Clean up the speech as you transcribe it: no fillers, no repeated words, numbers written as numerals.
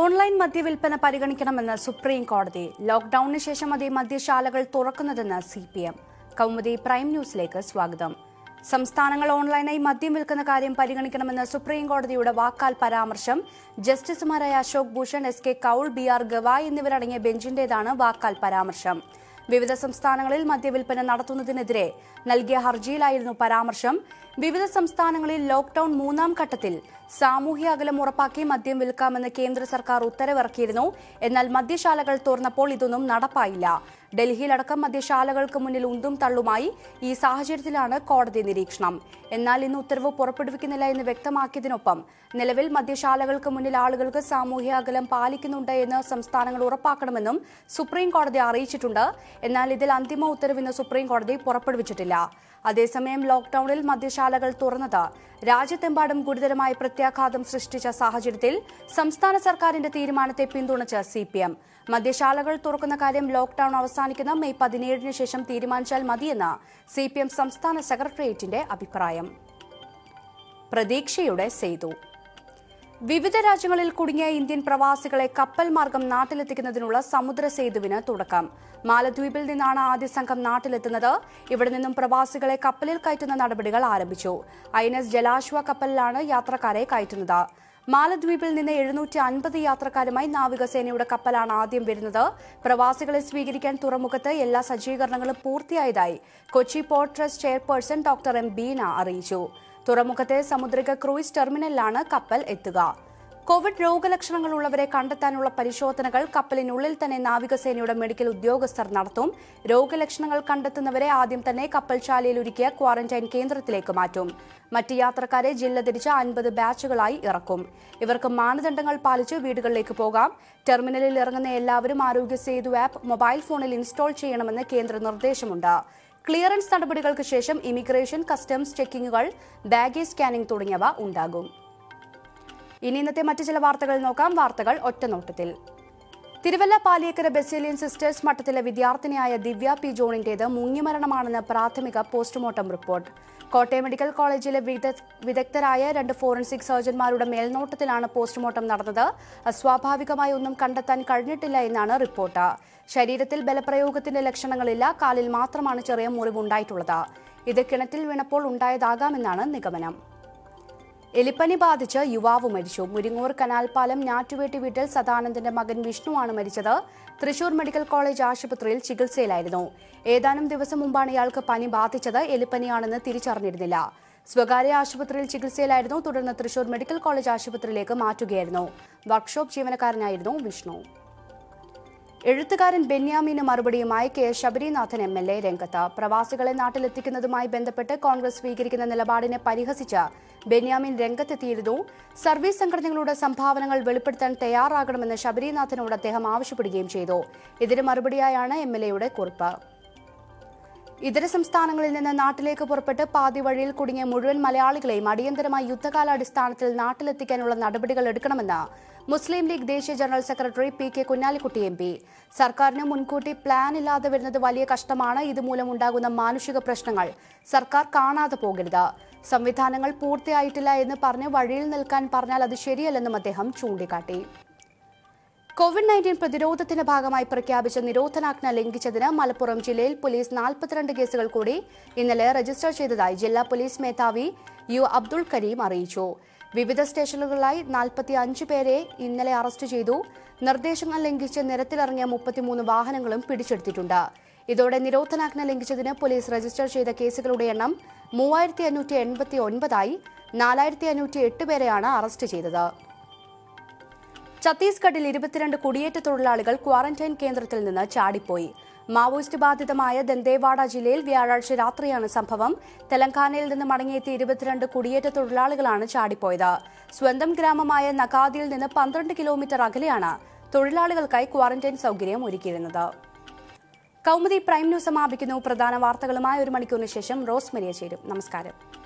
Online മദ്യവിൽപ്പന പരിഗണിക്കണമെന്ന് supreme കോടതി. ലോക്ക്ഡൌണിന് ശേഷം അതേ മദ്യശാലകൾ തുറക്കുന്നതെന്ന് CPM. കൗമുദി പ്രൈം ന്യൂസിലേക്ക് സ്വാഗതം. സംസ്ഥാനങ്ങൾ ഓൺലൈനായി മദ്യം വിൽക്കുന്ന കാര്യം പരിഗണിക്കണമെന്ന സുപ്രീം കോടതിയുടെ വാക്കാൽ പരാമർശം ജസ്റ്റിസുമാരായ അശോക് ഭൂഷൺ, SK കൗൾ, BR ഗവായ് എന്നിവരടങ്ങിയ ബെഞ്ചിന്റേതാണ് വാക്കാൽ പരാമർശം. വിവിധ സംസ്ഥാനങ്ങളിൽ മദ്യവിൽപ്പന നടത്തുന്നതിനെതിരെ നൽകിയ ഹർജിയിലായിരുന്നു പരാമർശം. വിവിധ സംസ്ഥാനങ്ങളിൽ ലോക്ക്ഡൌൺ മൂന്നാം ഘട്ടത്തിൽ സാമൂഹ്യ അകലം ഉറപ്പാക്കി മദ്യം വിൽക്കാമെന്ന് കേന്ദ്ര സർക്കാർ ഉത്തരവിറക്കിയിരുന്നു. എന്നാൽ മദ്യശാലകൾ തുറന്നപ്പോൾ ഇതൊന്നും നടപ്പായില്ല. ഡൽഹിയിലടക്കം മദ്യശാലകൾക്ക് മുന്നിൽ ഉന്തും തള്ളുമായി. ഈ സാഹചര്യത്തിലാണ് കോടതി നിരീക്ഷണം. എന്നാൽ ഇന്ന് ഉത്തരവ് പുറപ്പെടുവിക്കുന്നില്ല എന്ന് വ്യക്തമാക്കിയതിനൊപ്പം നിലവിൽ മദ്യശാലകൾക്ക് മുന്നിൽ ആളുകൾക്ക് സാമൂഹ്യ അകലം പാലിക്കുന്നുണ്ട് എന്ന് സംസ്ഥാനങ്ങൾ ഉറപ്പാക്കണമെന്നും സുപ്രീം കോടതി അറിയിച്ചിട്ടുണ്ട്. എന്നാൽ ഇതിൽ അന്തിമ ഉത്തരവിന് സുപ്രീം കോടതി പുറപ്പെടുവിച്ചിട്ടില്ല. അതേസമയം ലോക്ക്ഡൌണിൽ മദ്യശാലകൾ തുറന്നത് രാജ്യത്തെമ്പാടും ഗുരുതരമായ പ്രത്യാഘാതം സൃഷ്ടിച്ച സാഹചര്യത്തിൽ സംസ്ഥാന സർക്കാരിന്റെ തീരുമാനത്തെ പിന്തുണച്ച് CPM. മദ്യശാലകൾ തുറക്കുന്ന കാര്യം ലോക്ക്ഡൌൺ അവസാനിക്കുന്ന May 17 ശേഷം തീരുമാനിച്ചാൽ മതിയെന്ന് CPM സംസ്ഥാന സെക്രട്ടേറിയറ്റിന്റെ അഭിപ്രായം. പ്രതീക്ഷയുടെ സേതു. വിവിധ രാജ്യങ്ങളിൽ കുടുങ്ങിയ ഇന്ത്യൻ പ്രവാസികളെ കപ്പൽ മാർഗം നാട്ടിലെത്തിക്കുന്നതിനുള്ള സമുദ്ര സേതുവിന് തുടക്കം. മാലദ്വീപിൽ നിന്നാണ് ആദ്യ സംഘം നാട്ടിലെത്തുന്നത്. ഇവിടെ നിന്നും പ്രവാസികളെ കപ്പലിൽ കയറ്റുന്ന നടപടികൾ ആരംഭിച്ചു. INS ജലാശ്വ കപ്പലിലാണ് യാത്രക്കാരെ കയറ്റുന്നത്. മാലദ്വീപിൽ നിന്ന് 750 യാത്രക്കാരുമായി നാവികസേനയുടെ കപ്പലാണ് ആദ്യം വരുന്നത്. പ്രവാസികളെ സ്വീകരിക്കാൻ തുറമുഖത്ത് എല്ലാ സജ്ജീകരണങ്ങളും പൂർത്തിയായതായി Kochi port trust chairperson doctor M Beena അറിയിച്ചു. തുറമുഖത്തെ സമുദ്രിക ക്രൂയിസ് ടെർമിനലിലാണ് കപ്പൽ എത്തുക. കോവിഡ് രോഗലക്ഷണങ്ങളുള്ളവരെ കണ്ടെത്താനുള്ള പരിശോധനകൾ കപ്പലിനുള്ളിൽ തന്നെ നാവികസേനയുടെ മെഡിക്കൽ ഉദ്യോഗസ്ഥർ നടത്തും. രോഗലക്ഷണങ്ങൾ കണ്ടെത്തുന്നവരെ ആദ്യം തന്നെ കപ്പൽ ശാലയിൽ ഒരുക്കിയ ക്വാറന്റൈൻ കേന്ദ്രത്തിലേക്ക് മാറ്റും. മറ്റ് യാത്രക്കാരെ ജില്ല തിരിച്ച് 50 ബാച്ചുകളായി ഇറക്കും. ഇവർക്ക് മാനദണ്ഡങ്ങൾ പാലിച്ച് വീടുകളിലേക്ക് പോകാം. ടെർമിനലിൽ ഇറങ്ങുന്ന എല്ലാവരും ആരോഗ്യ സേതു ആപ്പ് മൊബൈൽ ഫോണിൽ ഇൻസ്റ്റാൾ ചെയ്യണമെന്ന് കേന്ദ്ര നിർദ്ദേശമുണ്ട്. ക്ലിയറൻസ് നടപടികൾക്ക് ശേഷം ഇമിഗ്രേഷൻ, കസ്റ്റംസ് ചെക്കിങ്ങുകൾ, ബാഗേജ് സ്കാനിംഗ് തുടങ്ങിയവ ഉണ്ടാകും. ഇനി ഇന്നത്തെ മറ്റു ചില വാർത്തകൾ നോക്കാം. വാർത്തകൾ ഒറ്റനോട്ടത്തിൽ. തിരുവല്ല പാലിയേക്കര ബെസേലിയൻ സിസ്റ്റേഴ്സ് മഠത്തിലെ വിദ്യാർത്ഥിനിയായ ദിവ്യ P ജോണിന്റേത് മുങ്ങിമരണമാണെന്ന് പ്രാഥമിക പോസ്റ്റ്മോർട്ടം റിപ്പോർട്ട്. കോട്ടയം മെഡിക്കൽ കോളേജിലെ വിദഗ്ധരായ 2 ഫോറൻസിക് സർജന്മാരുടെ മേൽനോട്ടത്തിലാണ് പോസ്റ്റ്മോർട്ടം നടന്നത്. അസ്വാഭാവികമായി ഒന്നും കണ്ടെത്താൻ കഴിഞ്ഞിട്ടില്ല എന്നാണ് റിപ്പോർട്ട്. ശരീരത്തിൽ ബലപ്രയോഗത്തിന്റെ ലക്ഷണങ്ങളില്ല. കാലിൽ മാത്രമാണ് ചെറിയ മുറിവുണ്ടായിട്ടുള്ളത്. ഇത് കിണറ്റിൽ വീണപ്പോൾ ഉണ്ടായതാകാമെന്നാണ് നിഗമനം. എലിപ്പനി ബാധിച്ച് യുവാവ് മരിച്ചു. മുരിങ്ങൂർ കനാൽപ്പാലം ഞാറ്റുവേട്ടി വീട്ടിൽ സദാനന്ദന്റെ മകൻ വിഷ്ണുവാണ് മരിച്ചത്. തൃശൂർ മെഡിക്കൽ കോളേജ് ആശുപത്രിയിൽ ചികിത്സയിലായിരുന്നു. ഏതാനും ദിവസം മുമ്പാണ് ഇയാൾക്ക് പനി ബാധിച്ചത്. എലിപ്പനിയാണെന്ന് തിരിച്ചറിഞ്ഞിരുന്നില്ല. സ്വകാര്യ ആശുപത്രിയിൽ ചികിത്സയിലായിരുന്നു. തുടർന്ന് തൃശൂർ മെഡിക്കൽ കോളേജ് ആശുപത്രിയിലേക്ക് മാറ്റുകയായിരുന്നു. വർക്ക്ഷോപ്പ് ജീവനക്കാരനായിരുന്നു വിഷ്ണു. എഴുത്തുകാരൻ ബെന്യാമിന് മറുപടിയുമായി K ശബരിനാഥൻ MLA രംഗത്ത്. പ്രവാസികളെ നാട്ടിലെത്തിക്കുന്നതുമായി ബന്ധപ്പെട്ട് കോൺഗ്രസ് സ്വീകരിക്കുന്ന നിലപാടിനെ പരിഹസിച്ച് ബെന്യാമിൻ രംഗത്തെത്തിയിരുന്നു. സർവീസ് സംഘടനകളുടെ സംഭാവനകൾ വെളിപ്പെടുത്താൻ തയ്യാറാകണമെന്ന് ശബരിനാഥനോട് അദ്ദേഹം ആവശ്യപ്പെടുകയും ചെയ്തു. ഇതിന് മറുപടിയായാണ് MLAയുടെ കുറിപ്പ്. ഇതര സംസ്ഥാനങ്ങളിൽ നിന്ന് നാട്ടിലേക്ക് പുറപ്പെട്ട് പാതി വഴിയിൽ കുടുങ്ങിയ മുഴുവൻ മലയാളികളെയും അടിയന്തരമായി യുദ്ധകാലാടിസ്ഥാനത്തിൽ നാട്ടിലെത്തിക്കാനുള്ള നടപടികൾ എടുക്കണമെന്ന് മുസ്ലിം ലീഗ് ദേശീയ general secretary PK Kunhalikutty MP. സർക്കാരിന് മുൻകൂട്ടി പ്ലാൻ ഇല്ലാതെ വരുന്നത് വലിയ കഷ്ടമാണ്. ഇതുമൂലം ഉണ്ടാകുന്ന മാനുഷിക പ്രശ്നങ്ങൾ സർക്കാർ കാണാതെ പോകരുത്. സംവിധാനങ്ങൾ പൂർത്തിയായിട്ടില്ല എന്ന് പറഞ്ഞ് വഴിയിൽ നിൽക്കാൻ പറഞ്ഞാൽ അത് ശരിയല്ലെന്നും അദ്ദേഹം ചൂണ്ടിക്കാട്ടി. COVID-19 പ്രതിരോധത്തിന്റെ ഭാഗമായി പ്രഖ്യാപിച്ച നിരോധനാജ്ഞ ലംഘിച്ചതിന് മലപ്പുറം ജില്ലയിൽ പോലീസ് 42 കേസുകൾ കൂടി ഇന്നലെ രജിസ്റ്റർ ചെയ്തതായി ജില്ലാ പോലീസ് മേധാവി U അബ്ദുൾ കരീം അറിയിച്ചു. വിവിധ സ്റ്റേഷനുകളിലായി 45 പേരെ ഇന്നലെ അറസ്റ്റ് ചെയ്തു. നിർദ്ദേശങ്ങൾ ലംഘിച്ച് നിരത്തിലിറങ്ങിയ 33 വാഹനങ്ങളും പിടിച്ചെടുത്തിട്ടുണ്ട്. ഇതോടെ നിരോധനാജ്ഞ ലംഘിച്ചതിന് പോലീസ് രജിസ്റ്റർ ചെയ്ത കേസുകളുടെ എണ്ണം 3589 ആയി. 4508 പേരെയാണ് അറസ്റ്റ് ചെയ്തത്. ഛത്തീസ്ഗഡിൽ 22 കുടിയേറ്റ തൊഴിലാളികൾ ക്വാറന്റൈൻ കേന്ദ്രത്തിൽ നിന്ന് ചാടിപ്പോയി. മാവോയിസ്റ്റ് ബാധിതമായ ദന്തേവാഡ ജില്ലയിൽ വ്യാഴാഴ്ച രാത്രിയാണ് സംഭവം. തെലങ്കാനയിൽ നിന്ന് മടങ്ങിയെത്തിയ 22 കുടിയേറ്റ തൊഴിലാളികളാണ് ചാടിപ്പോയത്. സ്വന്തം ഗ്രാമമായ നഗാദിയിൽ നിന്ന് 12 കിലോമീറ്റർ അകലെയാണ് തൊഴിലാളികൾക്കായി ക്വാറന്റൈൻ സൗകര്യം ഒരുക്കിയിരുന്നത്. കൗമുദി പ്രൈം ന്യൂസ് സമാപിക്കുന്നു. പ്രധാന വാർത്തകളുമായി 1 മണിക്കൂറിന് ശേഷം റോസ്മരിയ ചേരും. നമസ്കാരം.